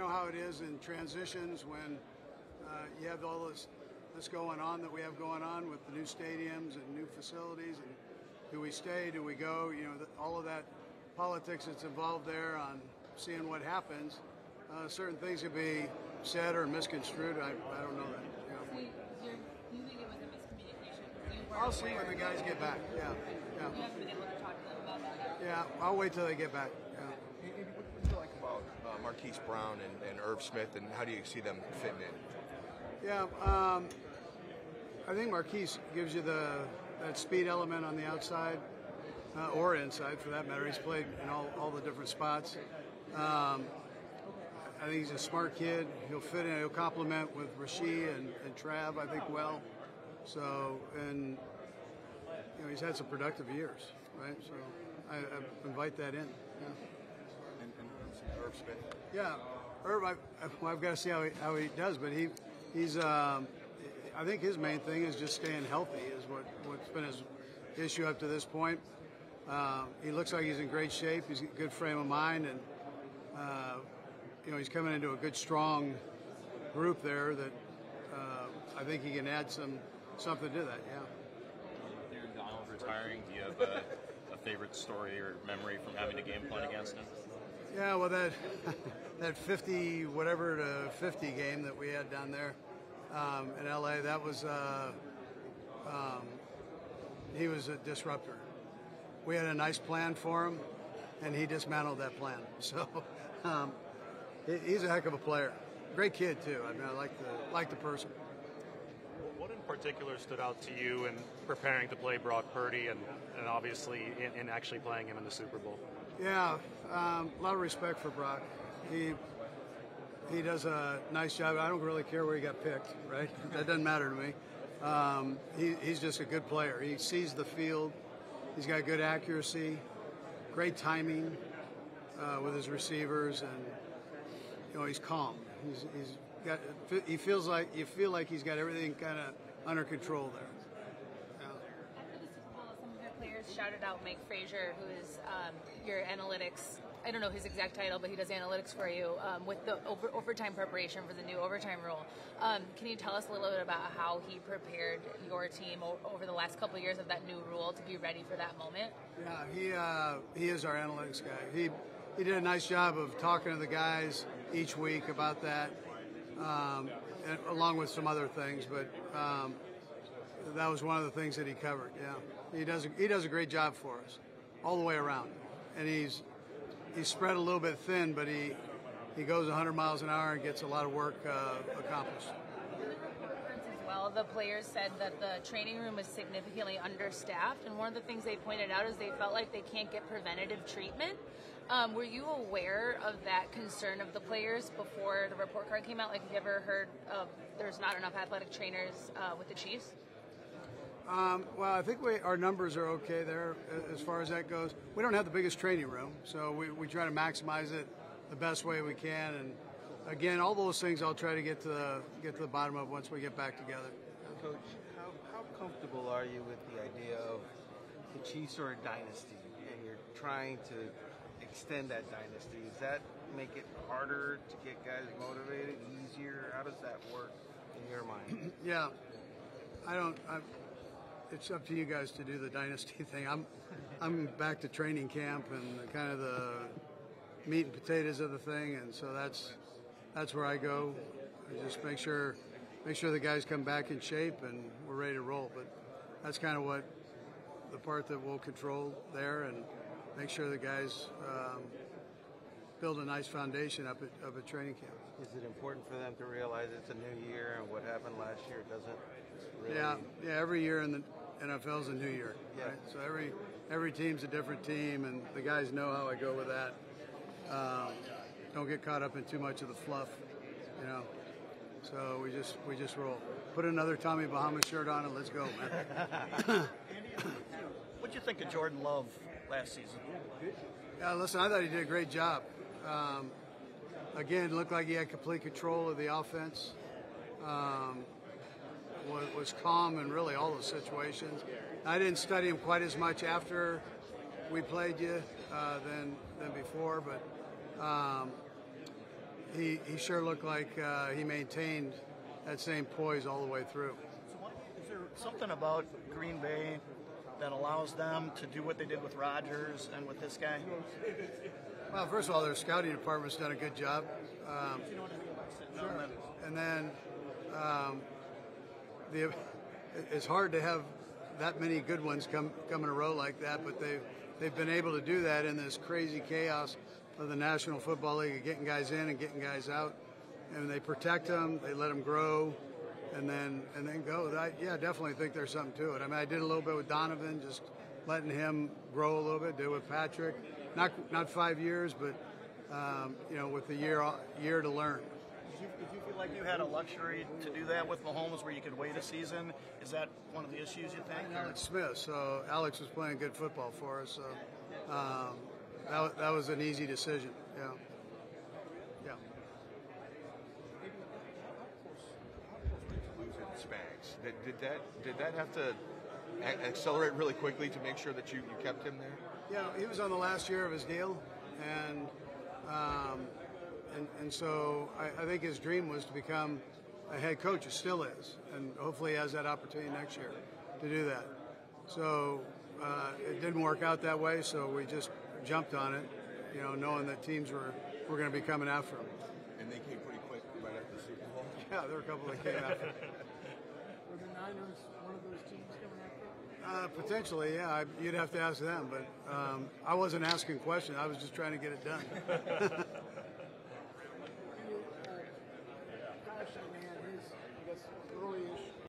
know how it is in transitions when you have all this going on that we have going on with the new stadiums and new facilities, and do we stay, do we go, you know, all of that politics that's involved there on seeing what happens. Certain things could be said or misconstrued. I don't know that. Yeah. So you think it was a miscommunication? I'll see when the guys get back. Yeah. Yeah. You haven't been able to talk to them about that. Yeah, I'll wait till they get back. Yeah. What do you like about Marquise Brown and Irv Smith, and how do you see them fitting in? Yeah, I think Marquise gives you that speed element on the outside, or inside for that matter. He's played in all the different spots. I think he's a smart kid. He'll fit in. He'll complement with Rashid and Trav, I think, well. So, and you know, he's had some productive years, right? So I invite that in. Yeah. And Irv Smith. Yeah, Irv. I've got to see how he does, but he's. I think his main thing is just staying healthy. Is what's been his issue up to this point. He looks like he's in great shape. He's in a good frame of mind, and you know, he's coming into a good, strong group there that I think he can add something to that. Yeah. Aaron Donald retiring. Do you have a favorite story or memory from having a game plan against him? Yeah, well, that 50 whatever to 50 game that we had down there in LA, that was he was a disruptor. We had a nice plan for him, and he dismantled that plan. So he's a heck of a player, great kid too. I mean, I like the person. What in particular stood out to you in preparing to play Brock Purdy, and obviously in actually playing him in the Super Bowl? Yeah, a lot of respect for Brock. He does a nice job. I don't really care where he got picked, right? That doesn't matter to me. He's just a good player. He sees the field. He's got good accuracy, great timing with his receivers, and you know, he's calm. He's got. He feels like he's got everything kind of under control there. Players shouted out Mike Fraser, who is your analytics, I don't know his exact title, but he does analytics for you with the overtime preparation for the new overtime rule. Can you tell us a little bit about how he prepared your team over the last couple of years of that new rule to be ready for that moment? Yeah, he is our analytics guy. He did a nice job of talking to the guys each week about that, and, along with some other things, but that was one of the things that he covered. Yeah, he does a great job for us, all the way around, and he's spread a little bit thin, but he goes 100 miles an hour and gets a lot of work accomplished. In the reports as well, the players said that the training room was significantly understaffed, and one of the things they pointed out is they felt like they can't get preventative treatment. Were you aware of that concern of the players before the report card came out? Like, have you ever heard of there's not enough athletic trainers with the Chiefs? Well, I think our numbers are okay there as far as that goes. We don't have the biggest training room, so we try to maximize it the best way we can. And again, all those things I'll try to get to the bottom of once we get back together. Coach, how comfortable are you with the idea of the Chiefs are a dynasty, and you're trying to extend that dynasty? Does that make it harder to get guys motivated, easier? How does that work in your mind? Yeah, it's up to you guys to do the dynasty thing. I'm back to training camp and kind of the meat and potatoes of the thing, and so that's where I go. I just make sure the guys come back in shape and we're ready to roll. But that's kind of what the part that we'll control there, and make sure the guys build a nice foundation up at training camp. Is it important for them to realize it's a new year, and what happened last year doesn't really... Yeah, every year in the NFL is a new year. Yeah. Right? So every team's a different team, and the guys know how I go with that. Don't get caught up in too much of the fluff, you know. So we just roll. Put another Tommy Bahama shirt on and let's go, man. What'd you think of Jordan Love last season? Yeah, listen, I thought he did a great job. Again, looked like he had complete control of the offense. Was calm in really all those situations. I didn't study him quite as much after we played you than before, but he sure looked like he maintained that same poise all the way through. So is there something about Green Bay that allows them to do what they did with Rodgers and with this guy? Well, first of all, their scouting department's done a good job. Sure. And then it's hard to have that many good ones come in a row like that, but they've been able to do that in this crazy chaos of the National Football League, of getting guys in and getting guys out, and they protect them, they let them grow, and then go. I definitely think there's something to it. I mean, I did a little bit with Donovan, just letting him grow a little bit. Do it with Patrick, not 5 years, but with the year to learn. Did you feel like you had a luxury to do that with Mahomes, where you could wait a season? Is that one of the issues you think? Alex Smith. So Alex was playing good football for us. So. That was an easy decision. Yeah. Yeah. Losing Spags. Did that have to accelerate really quickly to make sure that you kept him there? Yeah, he was on the last year of his deal, and so I think his dream was to become a head coach. It still is, and hopefully he has that opportunity next year to do that. So it didn't work out that way. So we just jumped on it, knowing that teams were going to be coming after them. And they came pretty quick right after the Super Bowl. Yeah, there were a couple that came after them. Were the Niners one of those teams coming after them? Potentially, yeah. You'd have to ask them, but I wasn't asking questions. I was just trying to get it done.